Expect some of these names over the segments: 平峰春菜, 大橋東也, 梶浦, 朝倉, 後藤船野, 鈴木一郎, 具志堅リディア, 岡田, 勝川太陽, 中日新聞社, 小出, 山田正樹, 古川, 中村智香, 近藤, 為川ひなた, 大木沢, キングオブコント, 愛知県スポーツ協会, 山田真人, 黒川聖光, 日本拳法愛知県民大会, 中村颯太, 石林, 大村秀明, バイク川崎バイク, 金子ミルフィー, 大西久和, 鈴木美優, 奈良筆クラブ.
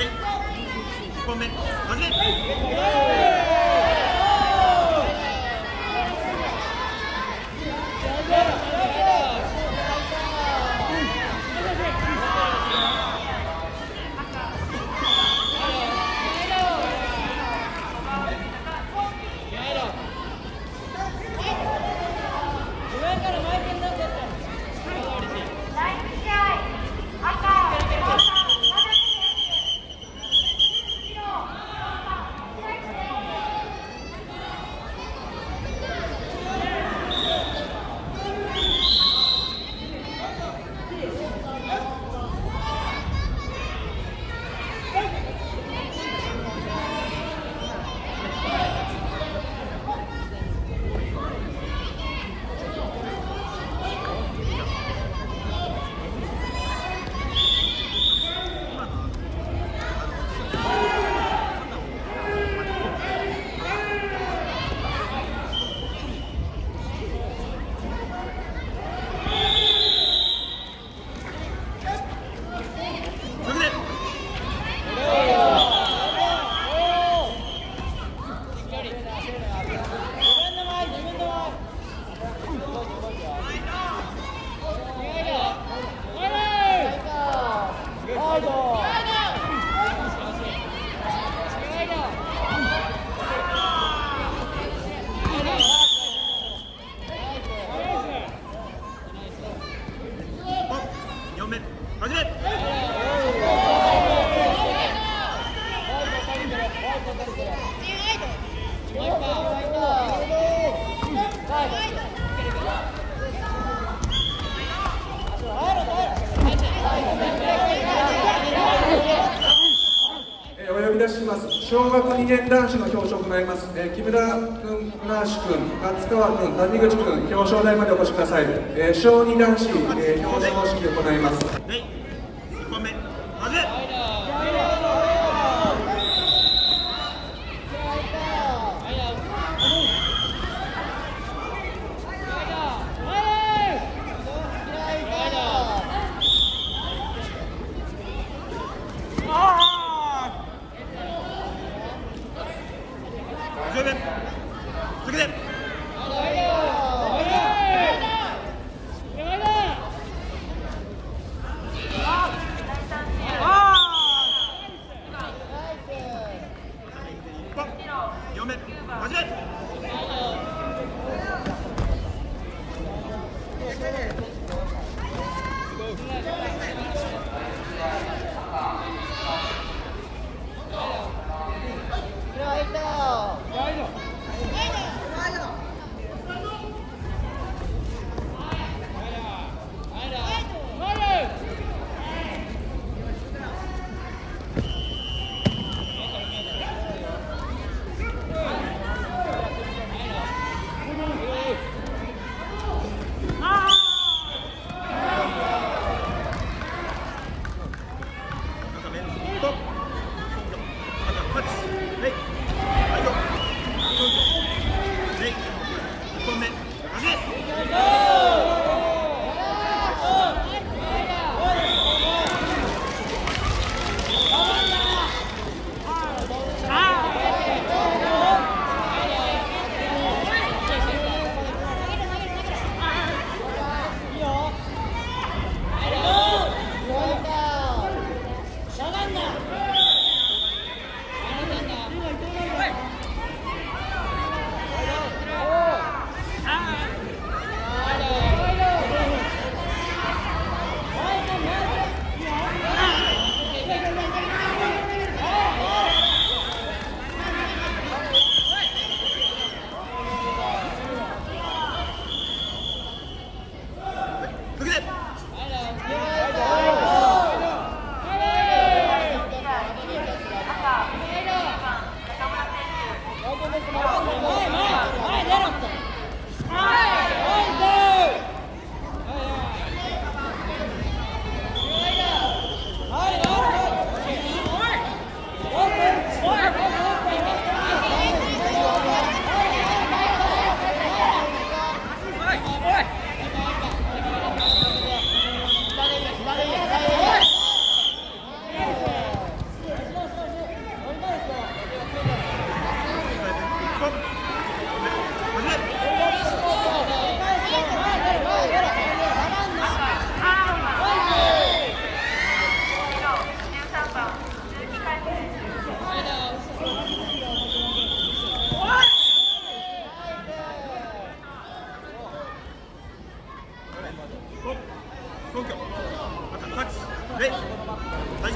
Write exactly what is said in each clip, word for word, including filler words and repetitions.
Madrid, Comen, Madrid.小学にねん男子の表彰を行います、えー、木村君、村橋君、勝川君、谷口君、表彰台までお越しください、えー、小に男子、えー、表彰式を行います。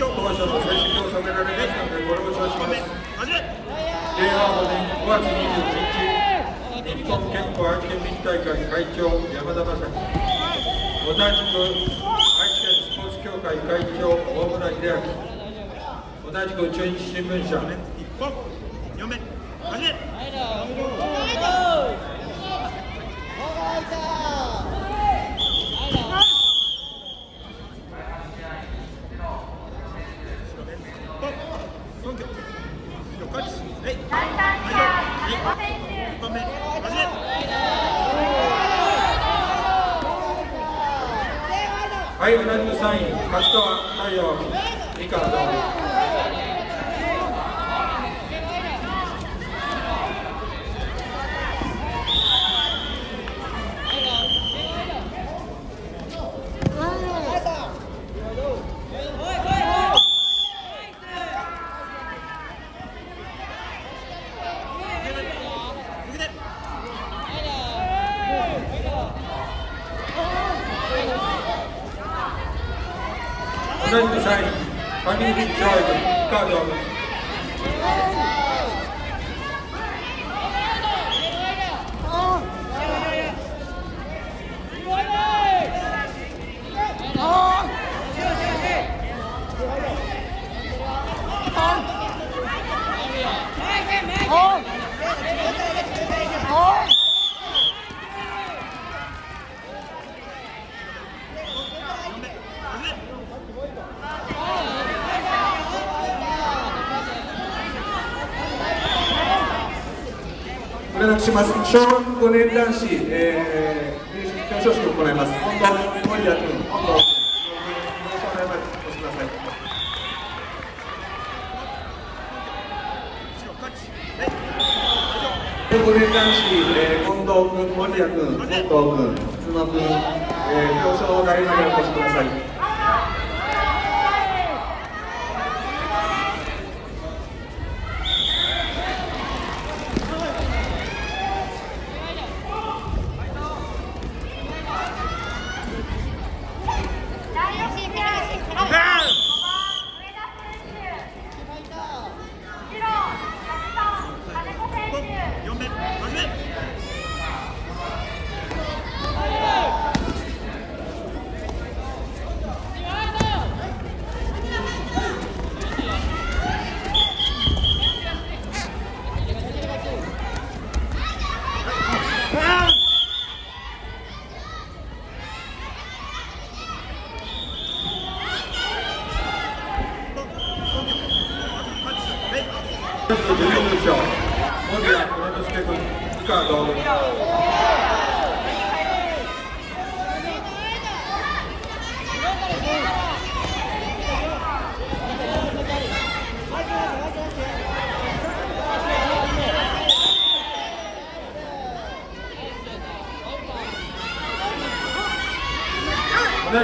今日、当初の成績を収められてご了承します。令和ごねんごがつにじゅういちにち、日本拳法愛知県民大会会長、山田正樹、同じく愛知県スポーツ協会会長、大村秀明、同じく中日新聞社、はい、同じくさんい、勝川太陽、みかんさん。同じくさんい、ファミリービッチホイール、カード。小学ごねん男子、えー、入試表彰式を行います。本当の森谷君、本当の森谷までお越しください。ごねん男子、えー、近藤君、森谷君、近藤君、津野君、えー、表彰台までお越しください。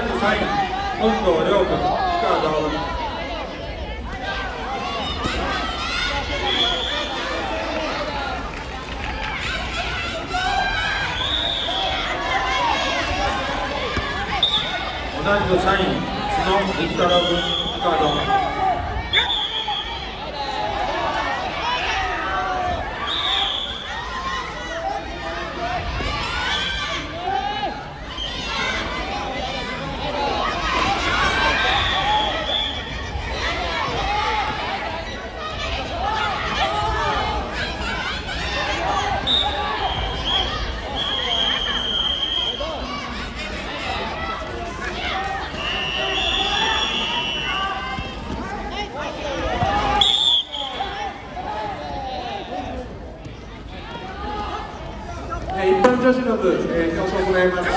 同じくさんい、本堂亮君、深川君。同じくさんい、角一太郎君、深川君。女子の部、えー、表彰を行います。えー、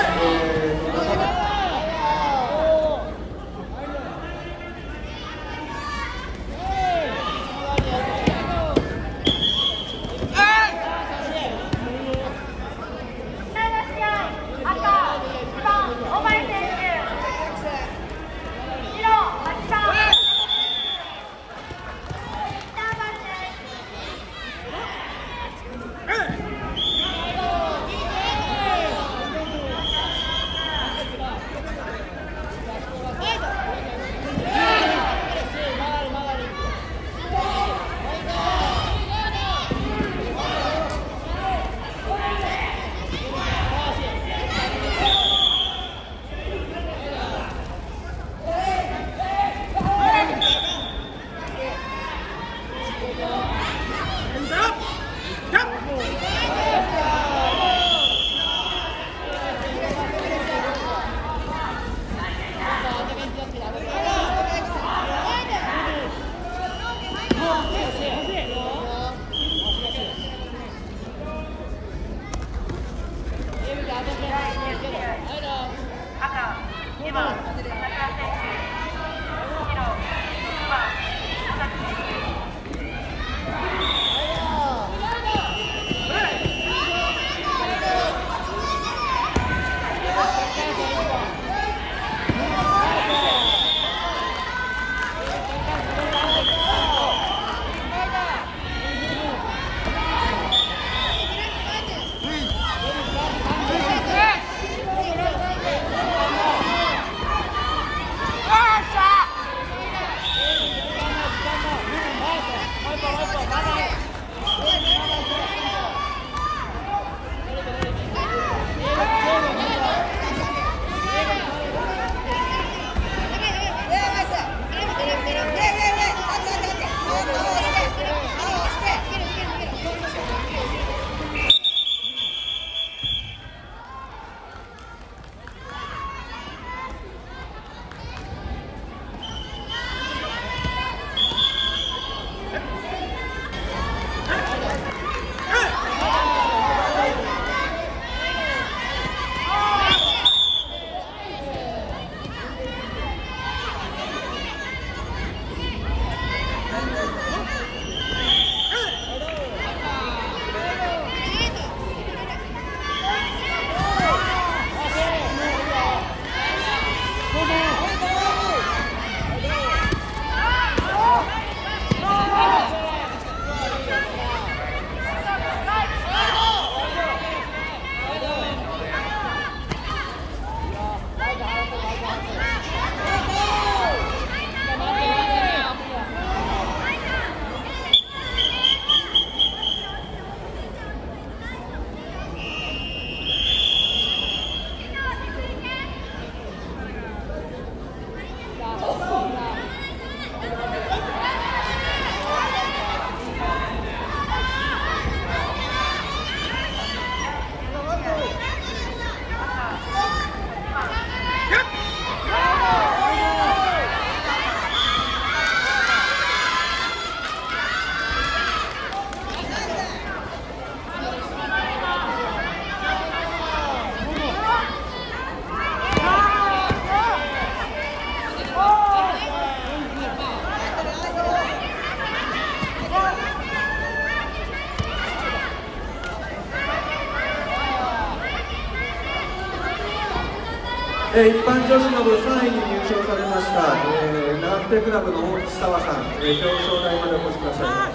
えー、一般女子の部さんいに入賞されました、えー、長久手クラブの大木沢さん、えー、表彰台までお越しください。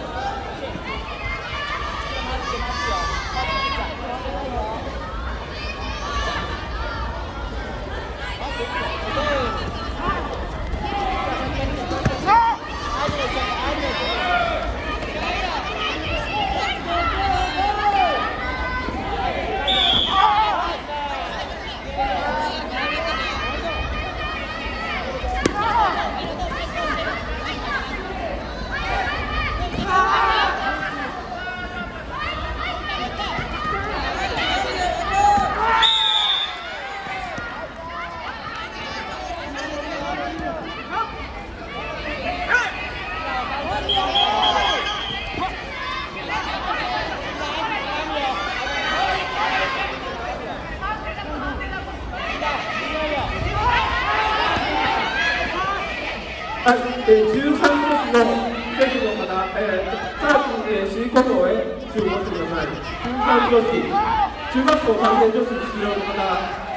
はい、えー、じゅうさんクラスの選手の方、えー、クラスの、えー、C コートへ集合してください。じゅうさん女子、中学校さんねん女子に出場の方、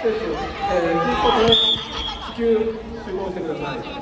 選手、えー、C コートへ至急集合してください。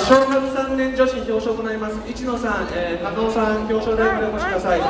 小学さんねん女子表彰となります一野さん、えー、高尾さん表彰台までお越しください。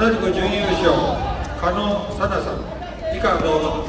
同じく準優勝、加納さなさん、以下どうぞ。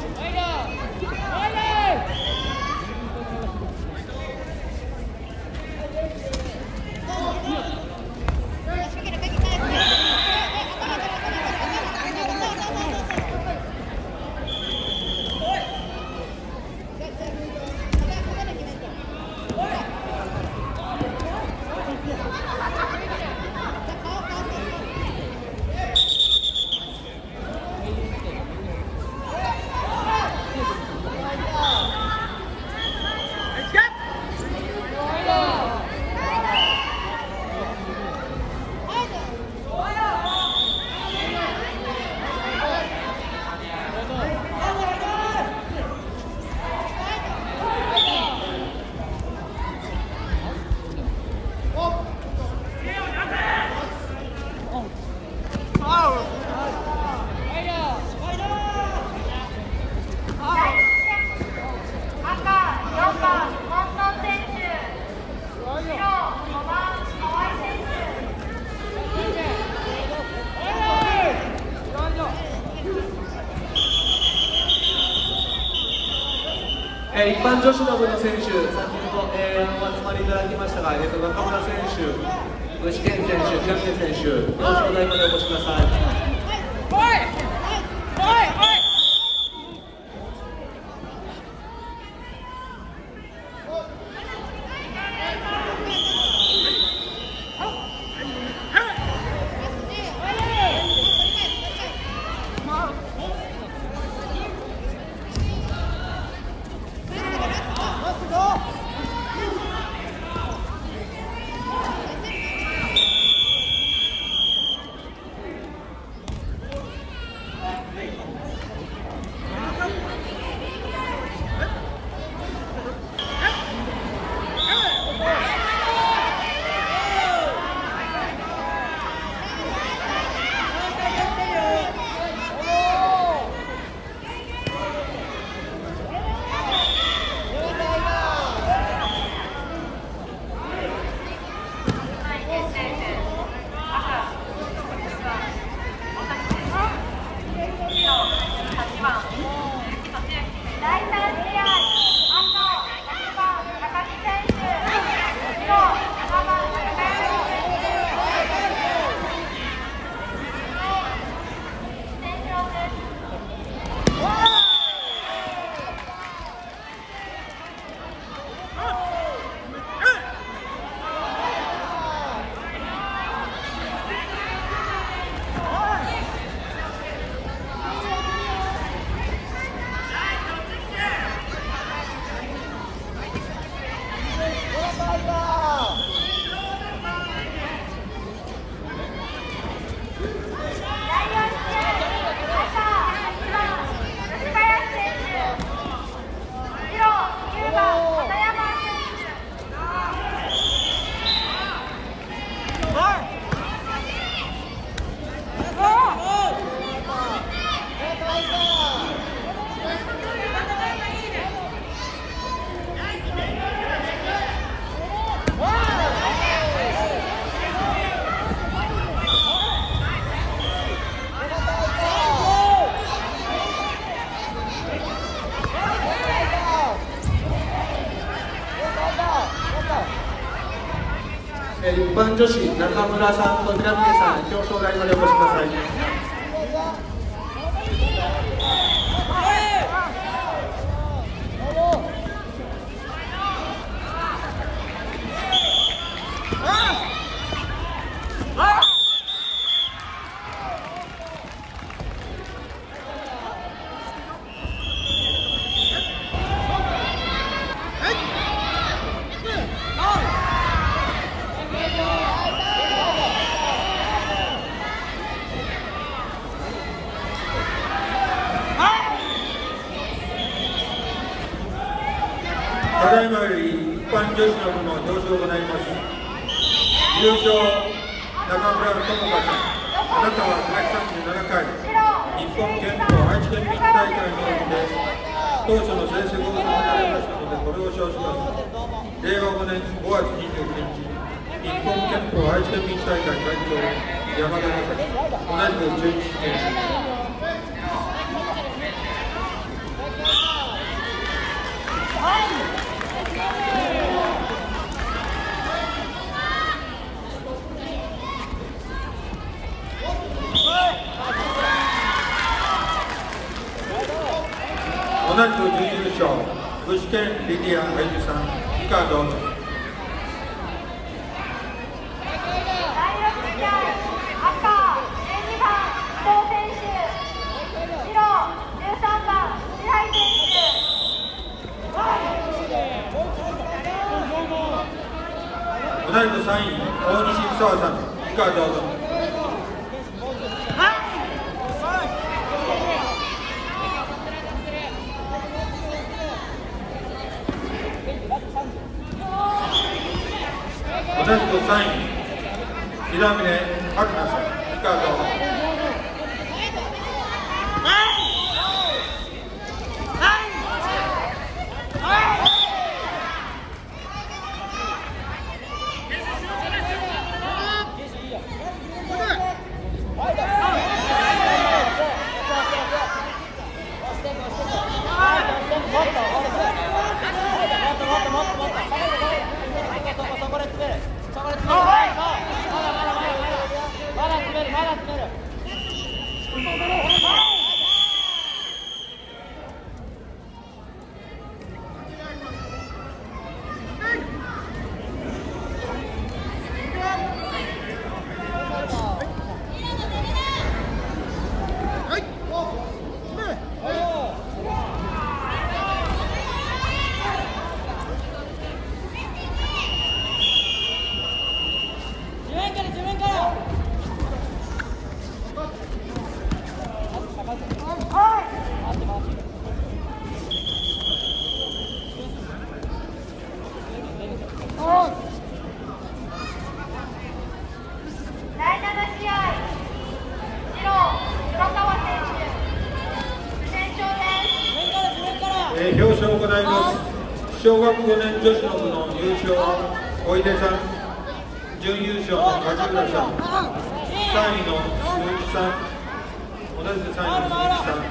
一般女子の部の選手、先ほど、えー、お集まりいただきましたが、えー、と中村選手、牛健選手、平見選手、よろしくお台までお越しください。一般女子、中村さんと平峰さん、表彰台までお越しください。ただいまより一般女子の部の表彰を行います。優勝、中村智香さん、あなたは第さんじゅうななかい日本剣道愛知県民大会において当初の成績を収められましたので、これを表彰します。令和ごねんごがつにじゅうくにち、日本拳法愛知県民大会会長山田正樹、同じくじゅういちてん。 同じく準優勝、具志堅リディア愛知さん、以下どうぞ。 同じくさんい、大西久和さん、以下どうぞ。 同じくさんい、平峰春菜さん、以下どうぞ。小学ごねん女子の部の優勝は小出さん、準優勝の梶浦さん、さんいの鈴木さん、同じくさんいの鈴木さん、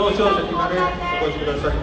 表彰席までお越しください。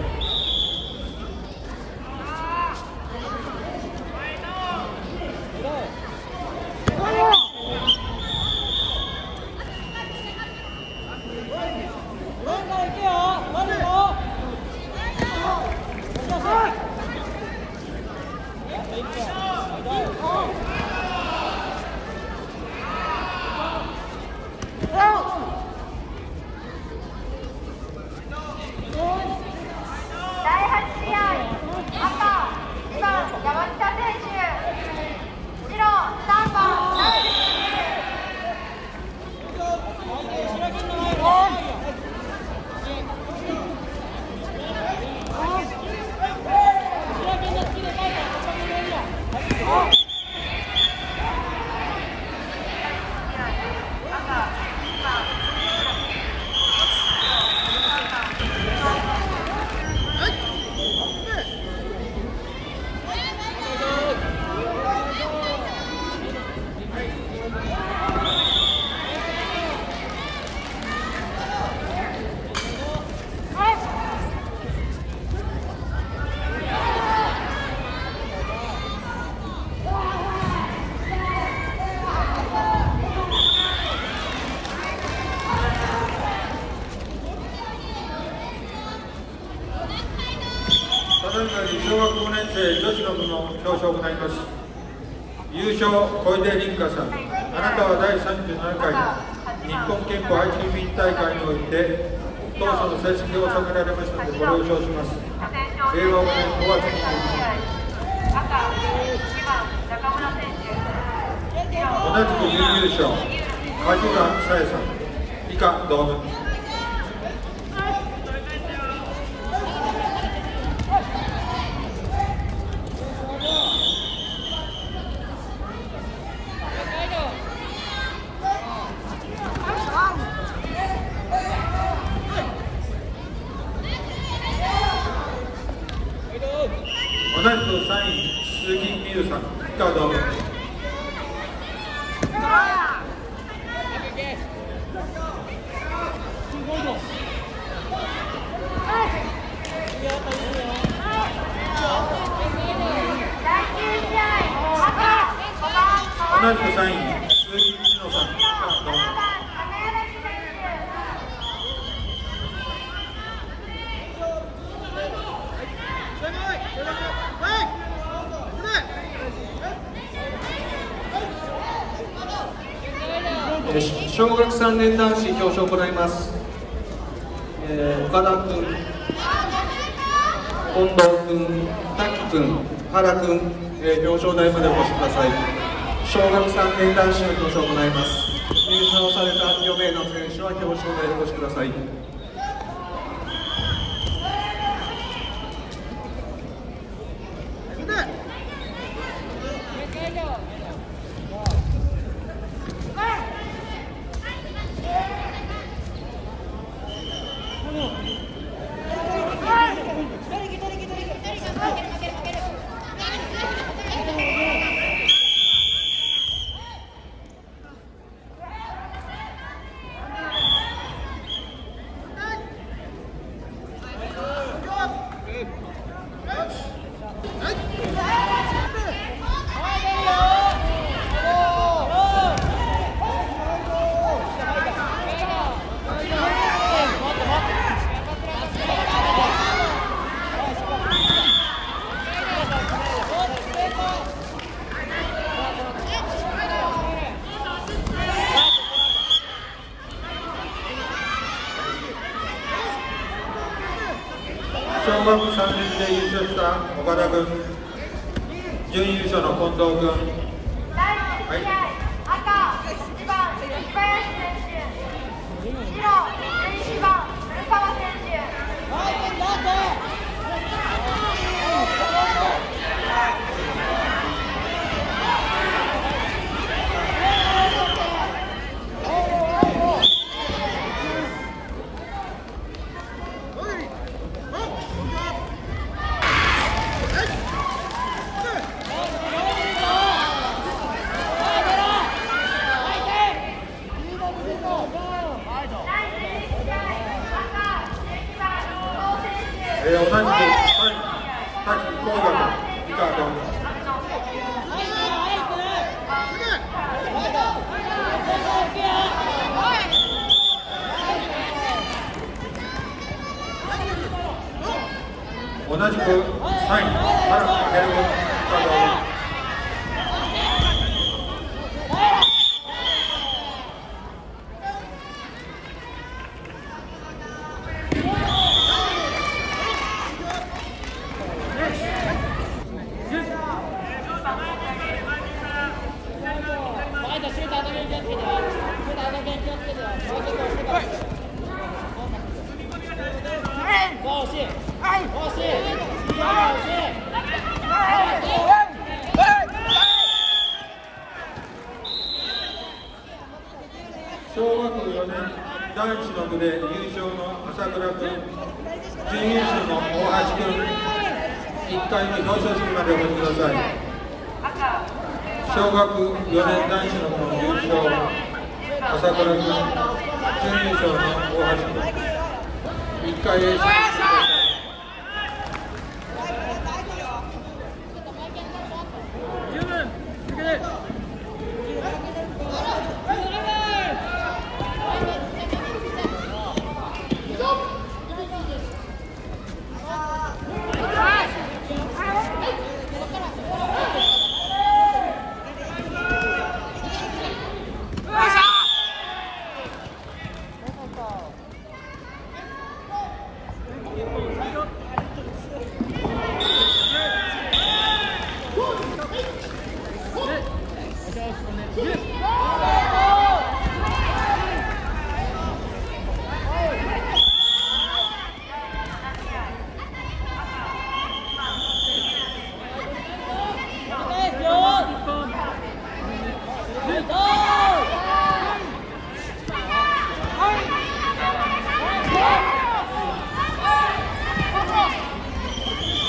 同じくさんい、鈴木美優さん、以下どうぞ。同じくサイン鈴木一郎さんどうぞ。小学さんねん男子表彰を行います。えー、岡田君、近藤君、滝君、原君、えー、表彰台までお越しください。小学さんねん男子の表彰を行います。入賞されたよん名の選手は表彰台にお越しください。小学さんねんで優勝した岡田君、準優勝の近藤君、はい、赤いちばん石林選手、白じゅういちばん古川選同じく、はい、滝高学以下どうぞ。同じくさんい原翔君小学よねん男子の部で優勝の朝倉君、準優勝の大橋君、いっかいの表彰式までお越しください。小学よねん男子の部の優勝朝倉君、準優勝の大橋君、いっかいへ進んでください。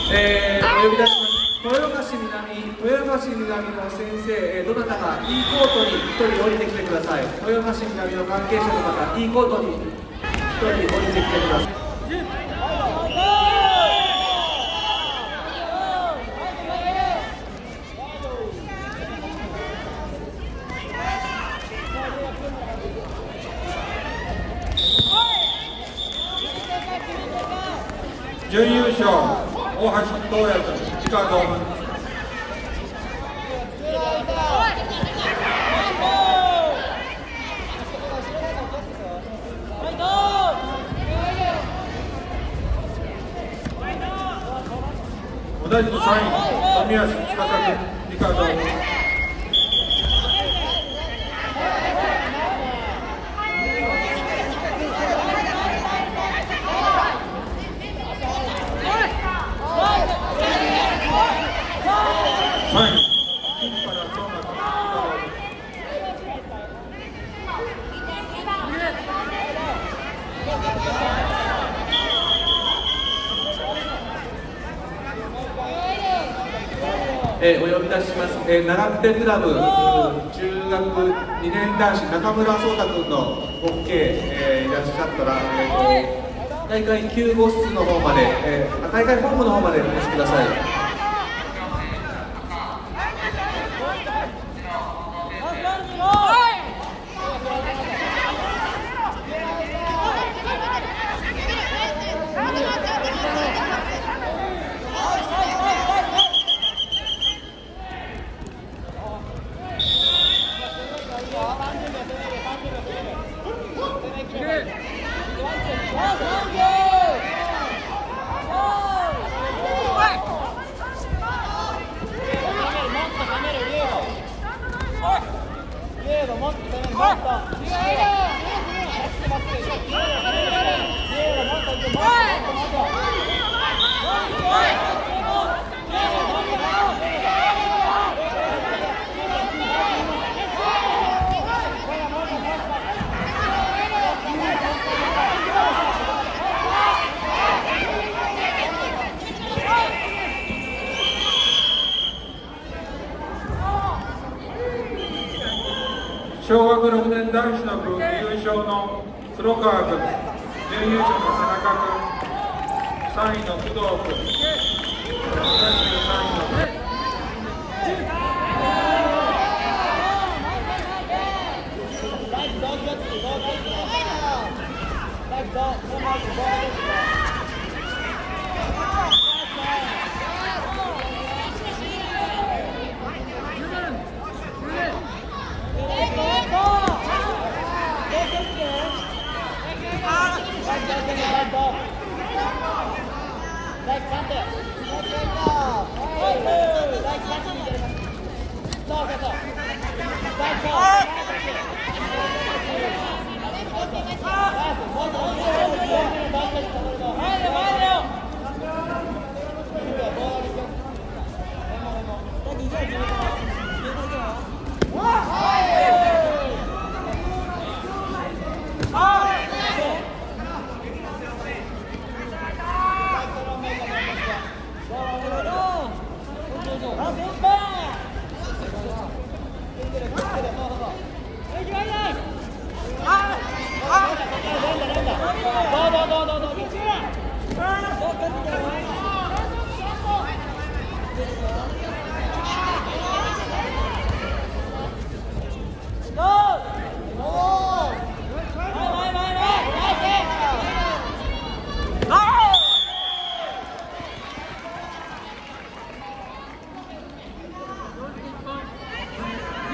えー、お呼び出します。市南、豊橋南の先生、どなたか T コートにひとり降りてきてください。豊橋南の関係者の方、T コートにひとり降りてきてください。準優勝、大橋東也君、時間ごふん。同じくさんい、富安司君、時間ごふん。えー、お呼び出します、えー、奈良筆クラブ中学にねん男子中村颯太君のご父兄、えー、いらっしゃったら、えー、大会きゅう号室の方まで、えー、大会本部の方までお越しください。小学ろくねん男子の部優勝の黒川君、準優勝の田中君、さんいの工藤君、さんいの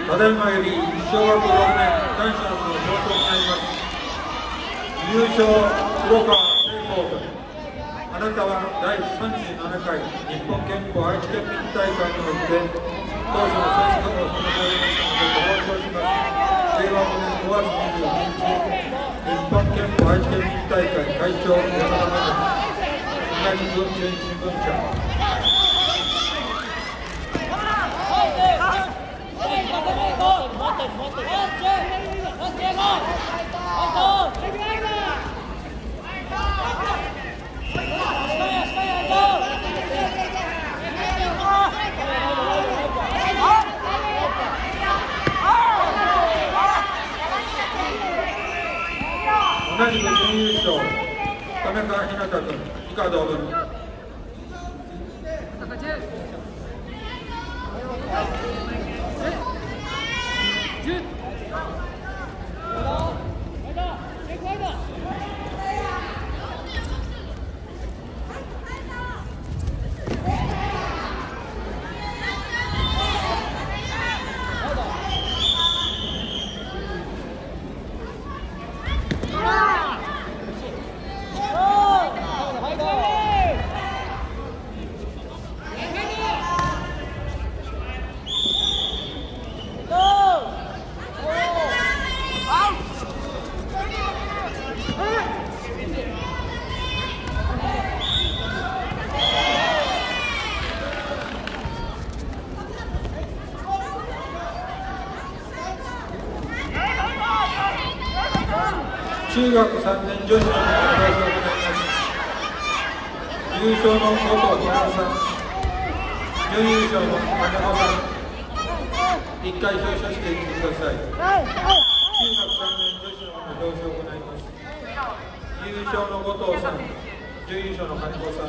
ただいまより小学ろくねん男子の部の表彰になります。優勝黒川聖光君、あなたは第さんじゅうななかい日本拳法愛知県民大会において当初の選手権を務められましたのでご表彰します。令和ごねんごがつにじゅうににち日本拳法愛知県民大会会長山田真人、同じく新聞社Let's go! 同じく準優勝、為川ひなた君、以下同文。中学さんねん女子の部の代表となります。優勝の元宮本さん、準優勝の金子さん、一回表彰していってください。中学さんねん女子の部の表彰を行います。優勝の後藤さん、準優勝の金子さん、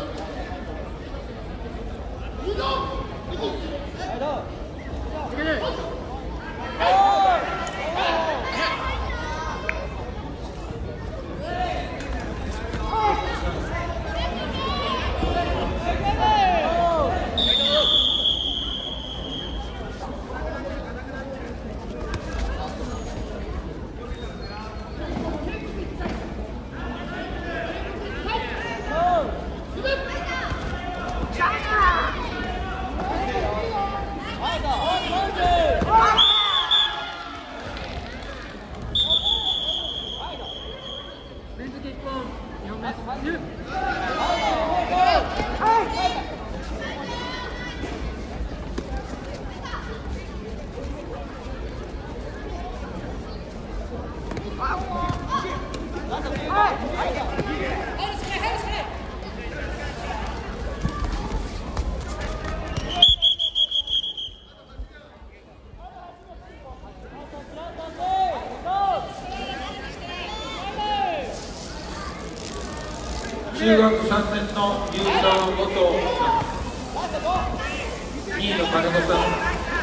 中学さんねんの優勝の後藤さん、にいの金子さん、ろ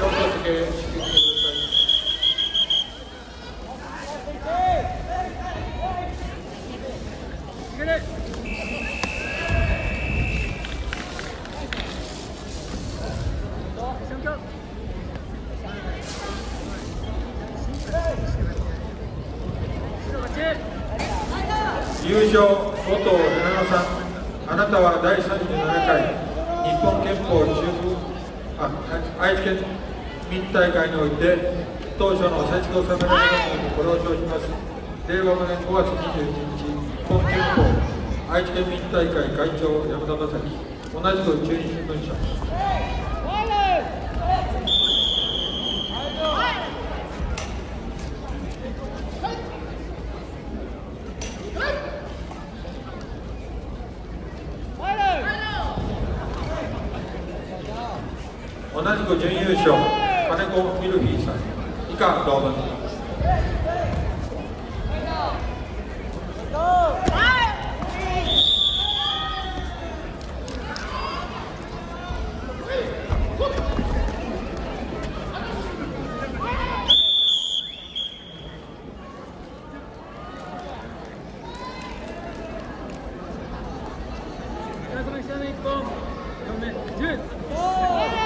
く付けしてください。優勝、後藤船野さん、あなたはだいさんじゅうななかい日本憲法中あ愛知県民大会において当初の佐々木修殿にご了承します。れいわごねんごがつにじゅういちにち、日本憲法愛知県民大会会長山田正樹、同じく中日新聞社。同じく準優勝、金子ミルフィーさん、以下同文。いち>, いち